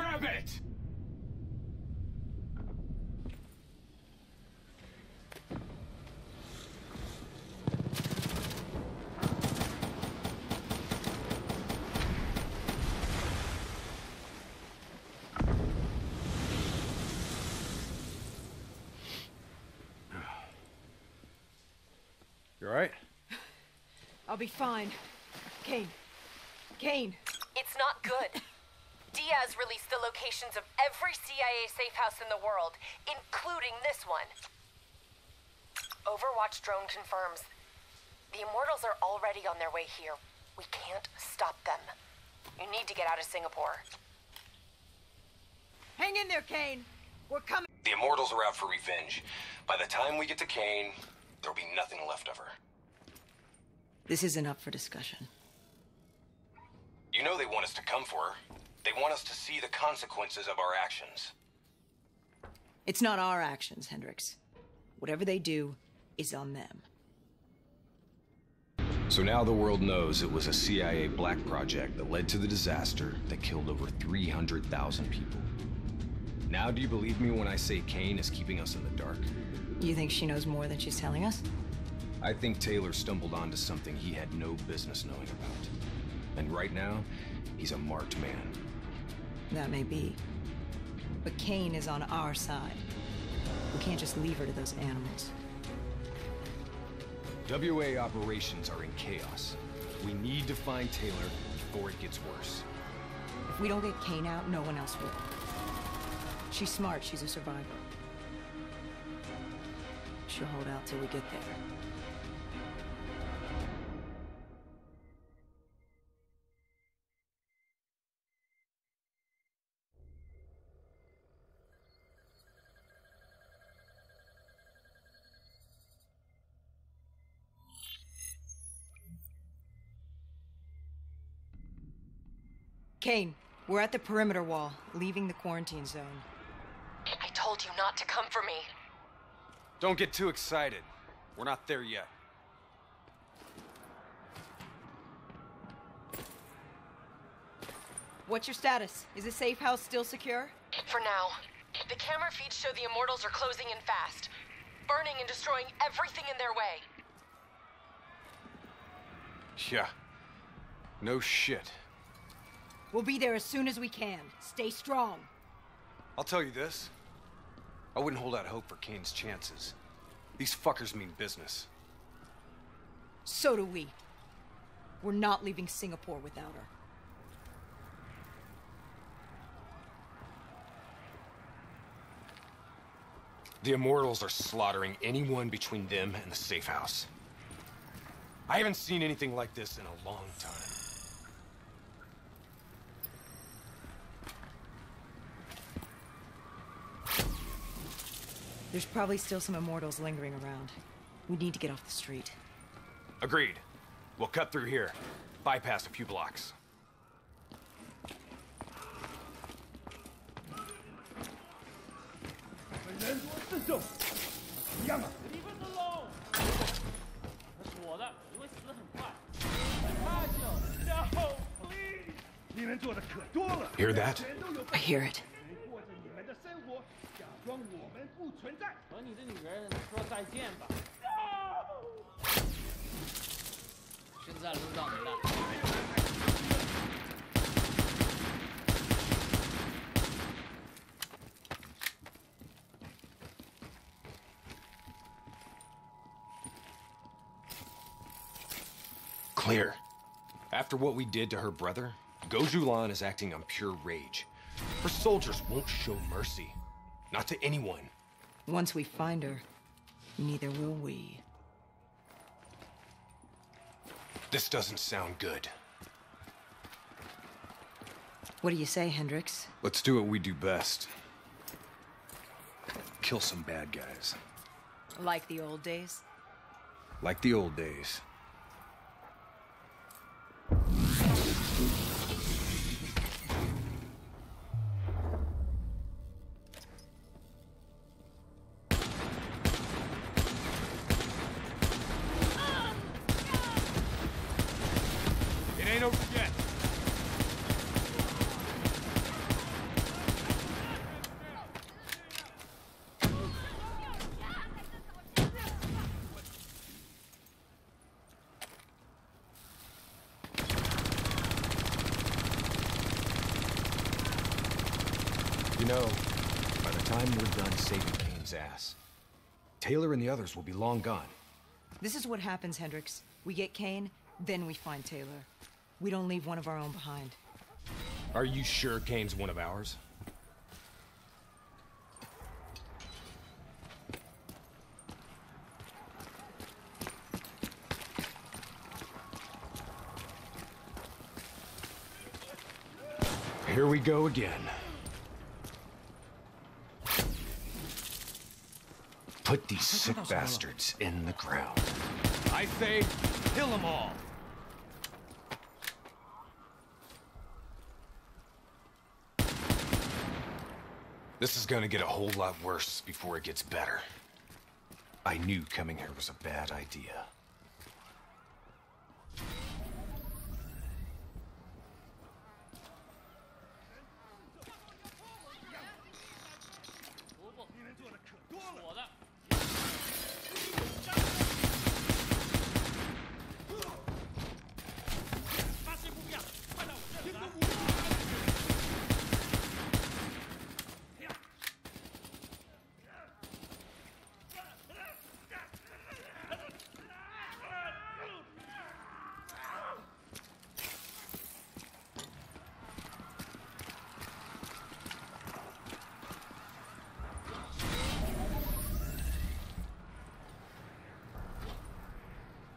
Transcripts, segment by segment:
Grab it! You alright? I'll be fine. Kane. It's not good. Diaz released the locations of every CIA safe house in the world, including this one. Overwatch drone confirms. The Immortals are already on their way here. We can't stop them. You need to get out of Singapore. Hang in there, Kane. We're coming. The Immortals are out for revenge. By the time we get to Kane, there'll be nothing left of her. This isn't up for discussion. You know they want us to come for her. They want us to see the consequences of our actions. It's not our actions, Hendricks. Whatever they do is on them. So now the world knows it was a CIA black project that led to the disaster that killed over 300,000 people. Now do you believe me when I say Kane is keeping us in the dark? You think she knows more than she's telling us? I think Taylor stumbled onto something he had no business knowing about. And right now, he's a marked man. That may be. But Kane is on our side. We can't just leave her to those animals. WA operations are in chaos. We need to find Taylor before it gets worse. If we don't get Kane out, no one else will. She's smart, she's a survivor. She'll hold out till we get there. Kane, we're at the perimeter wall, leaving the quarantine zone. I told you not to come for me. Don't get too excited. We're not there yet. What's your status? Is the safe house still secure? For now. The camera feeds show the Immortals are closing in fast, burning and destroying everything in their way. Yeah. No shit. We'll be there as soon as we can. Stay strong. I'll tell you this. I wouldn't hold out hope for Kane's chances. These fuckers mean business. So do we. We're not leaving Singapore without her. The Immortals are slaughtering anyone between them and the safe house. I haven't seen anything like this in a long time. There's probably still some Immortals lingering around. We need to get off the street. Agreed. We'll cut through here. Bypass a few blocks. Leave it alone! No, please! Hear that? I hear it. Clear. After what we did to her brother, Goh Xiulan is acting on pure rage. Her soldiers won't show mercy. Not to anyone. Once we find her, neither will we. This doesn't sound good. What do you say, Hendricks? Let's do what we do best. Kill some bad guys. Like the old days? Like the old days. Over yet. You know, by the time we're done saving Kane's ass, Taylor and the others will be long gone. This is what happens, Hendricks. We get Kane, then we find Taylor. We don't leave one of our own behind. Are you sure Kane's one of ours? Here we go again. Put these sick bastards in the ground. I say, kill them all. This is gonna get a whole lot worse before it gets better. I knew coming here was a bad idea.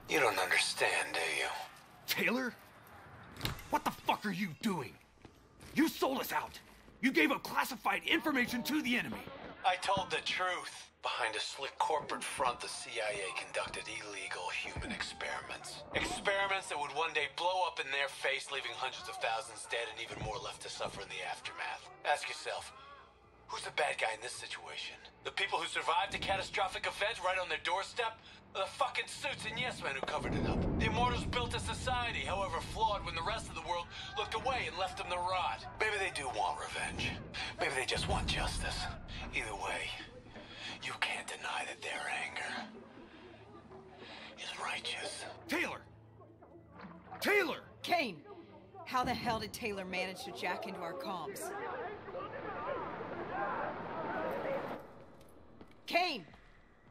You don't understand, do you? Taylor? What the fuck are you doing? You sold us out. You gave up classified information to the enemy. I told the truth. Behind a slick corporate front, the CIA conducted illegal human experiments. Experiments that would one day blow up in their face, leaving hundreds of thousands dead and even more left to suffer in the aftermath. Ask yourself, who's the bad guy in this situation? The people who survived a catastrophic event right on their doorstep? The fucking suits and yes men who covered it up. The Immortals built a society, however flawed, when the rest of the world looked away and left them to rot. Maybe they do want revenge. Maybe they just want justice. Either way, you can't deny that their anger is righteous. Taylor! Taylor! Kane! How the hell did Taylor manage to jack into our comms? Kane!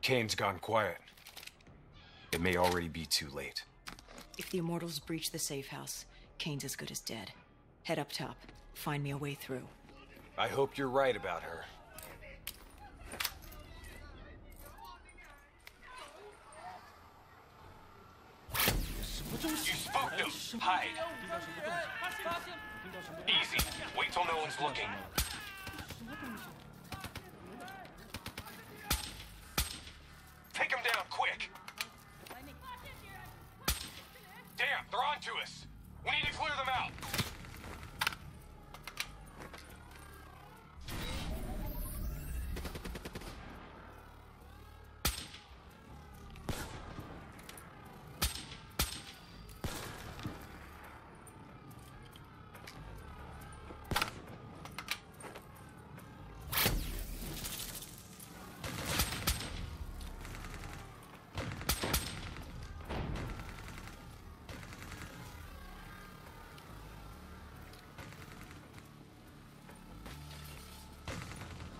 Kane's gone quiet. It may already be too late. If the Immortals breach the safe house, Kane's as good as dead. Head up top. Find me a way through. I hope you're right about her. You spoke to hide. Easy. Wait till no one's looking. Take him down quick. Damn, they're on to us. We need to clear them out.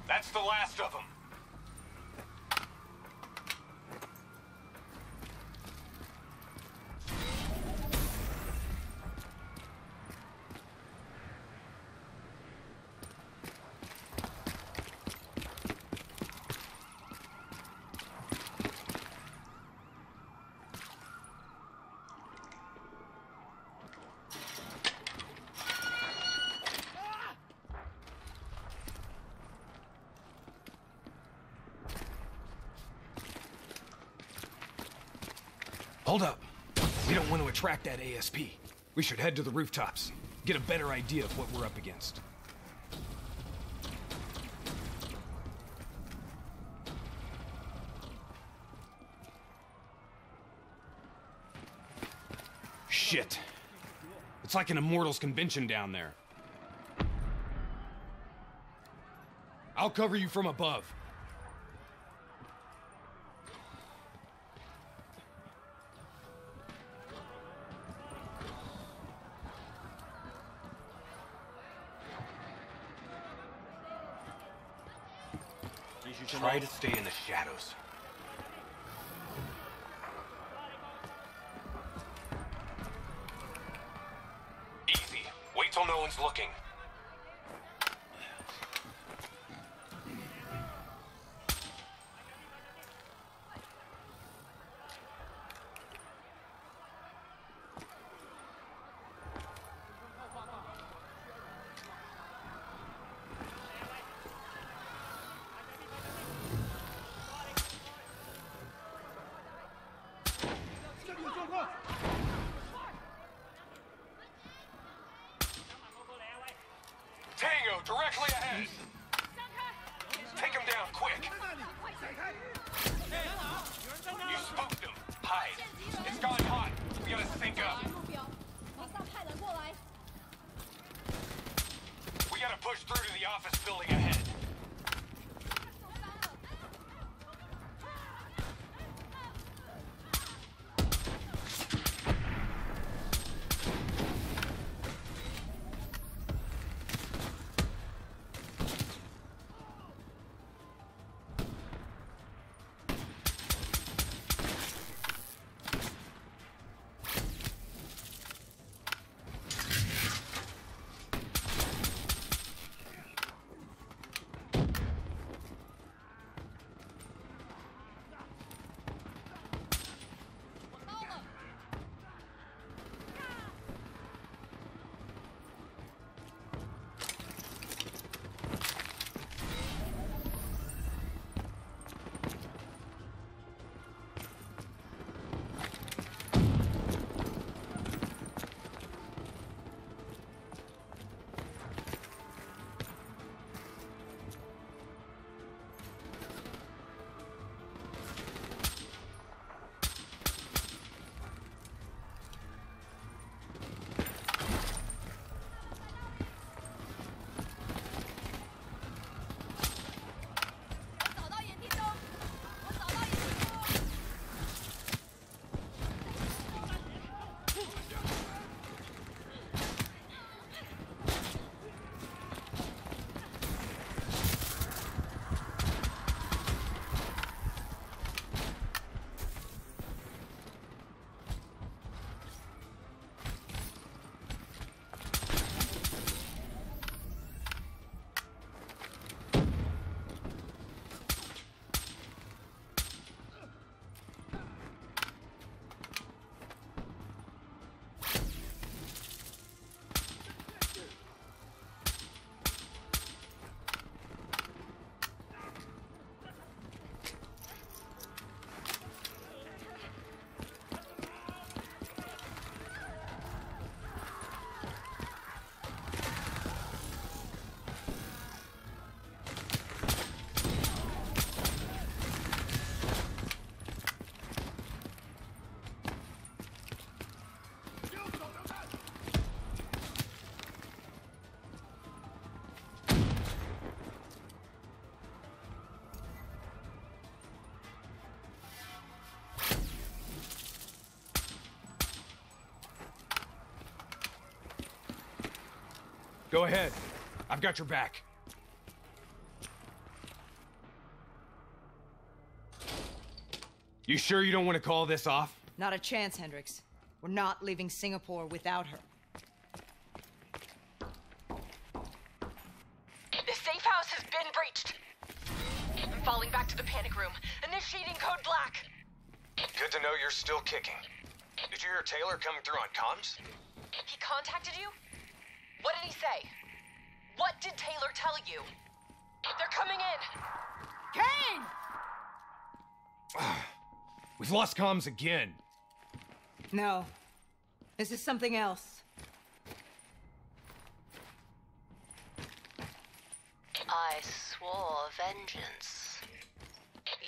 That's the last of them. Hold up. We don't want to attract that ASP. We should head to the rooftops, get a better idea of what we're up against. Shit. It's like an Immortals convention down there. I'll cover you from above. Try to stay in the shadows. Easy. Wait till no one's looking. Directly ahead. Take him down quick. You spooked him. Hide. It's gone hot. We gotta sync up. We gotta push through to the office building ahead. Go ahead. I've got your back. You sure you don't want to call this off? Not a chance, Hendricks. We're not leaving Singapore without her. The safe house has been breached. I'm falling back to the panic room. Initiating code black. Good to know you're still kicking. Did you hear Taylor coming through on comms? He contacted you? What did he say? What did Taylor tell you? They're coming in! Kane! We've lost comms again. No. This is something else. I swore vengeance.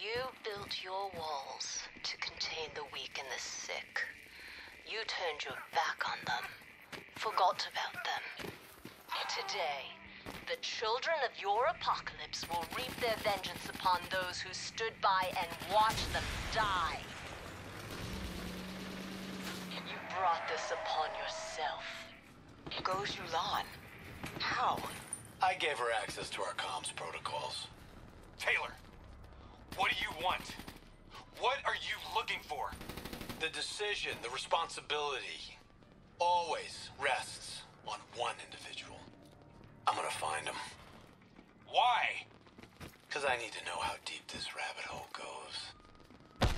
You built your walls to contain the weak and the sick. You turned your back on them. Forgot about them. Today, the children of your apocalypse will reap their vengeance upon those who stood by and watched them die. You brought this upon yourself. Goh Xiulan. How? I gave her access to our comms protocols. Taylor, What do you want? What are you looking for? The decision, the responsibility, always rests on one individual. I'm gonna find him. Why? Because I need to know how deep this rabbit hole goes.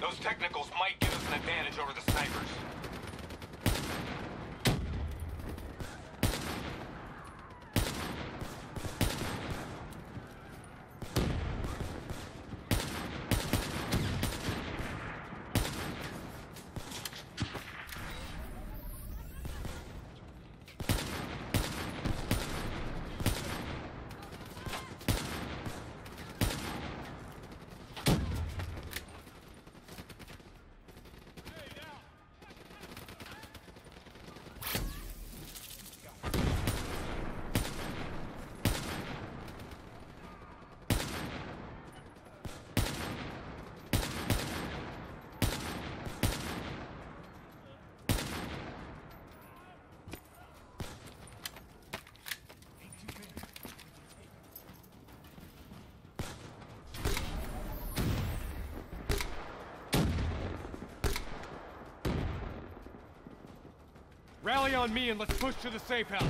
Those technicals might give us an advantage over the snipers. Rally on me and let's push to the safe house.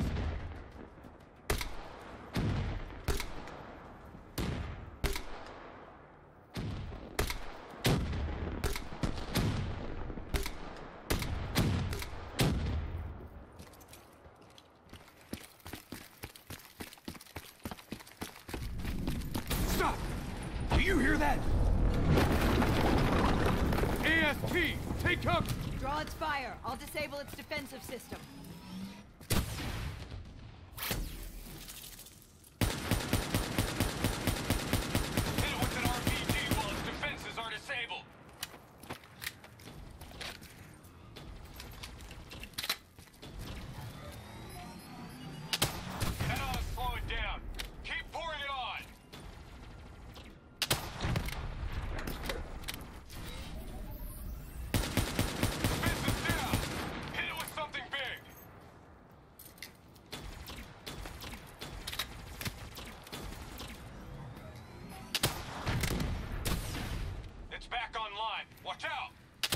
Stop! Do you hear that? AST, take cover! Draw its fire. I'll disable its defensive system. Hit it with an RPG while its defenses are disabled. That ought to slow it down. Keep pouring it on. Watch out!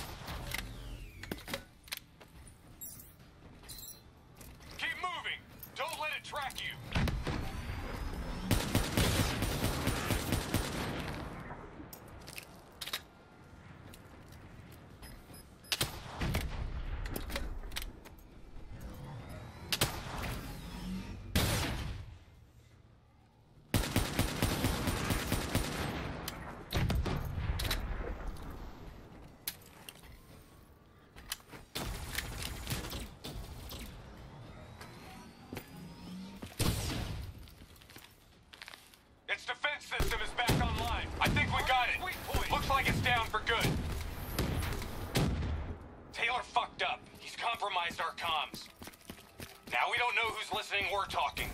Keep moving! Don't let it track you! Its defense system is back online. I think we got it. Looks like it's down for good. Taylor fucked up. He's compromised our comms. Now we don't know who's listening or talking.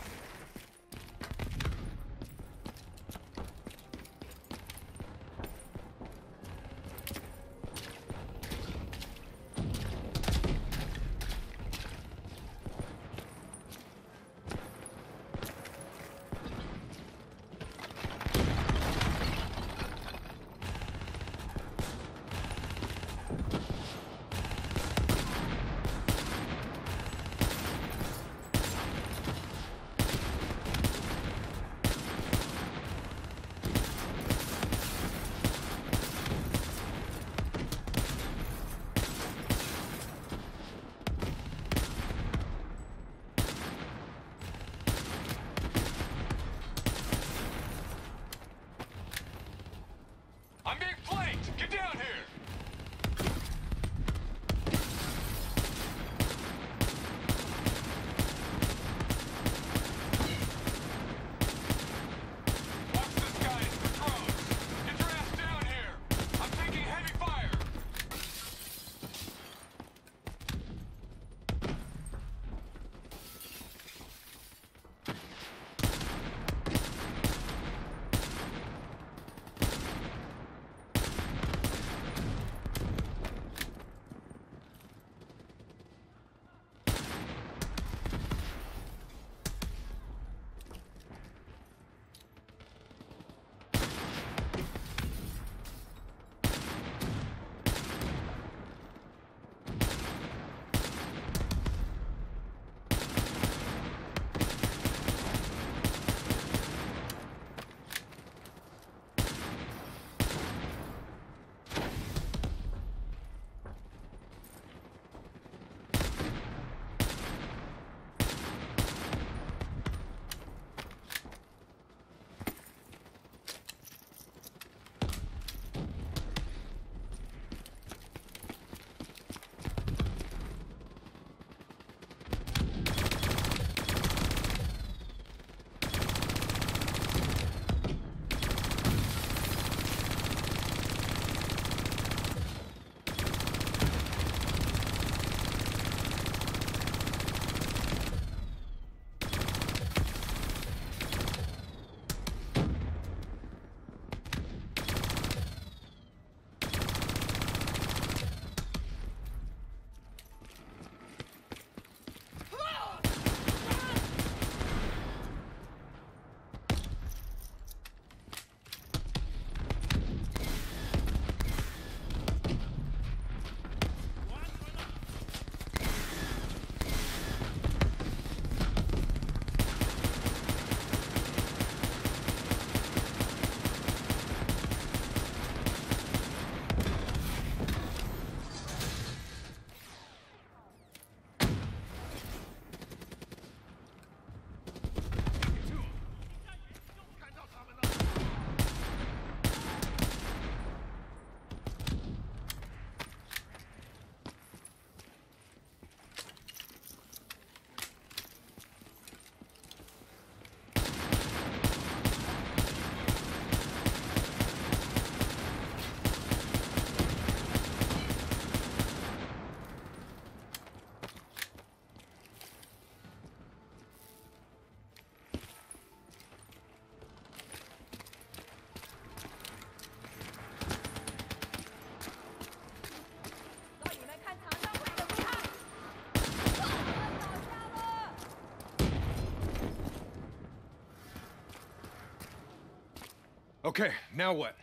Okay, now what?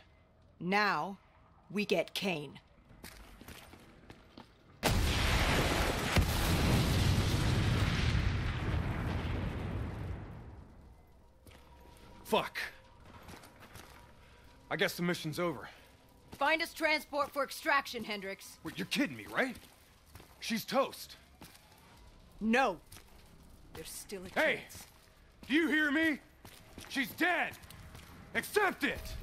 Now, we get Kane. Fuck. I guess the mission's over. Find us transport for extraction, Hendricks. Wait, you're kidding me, right? She's toast. No. There's still a chance. Hey! Do you hear me? She's dead! Accept it!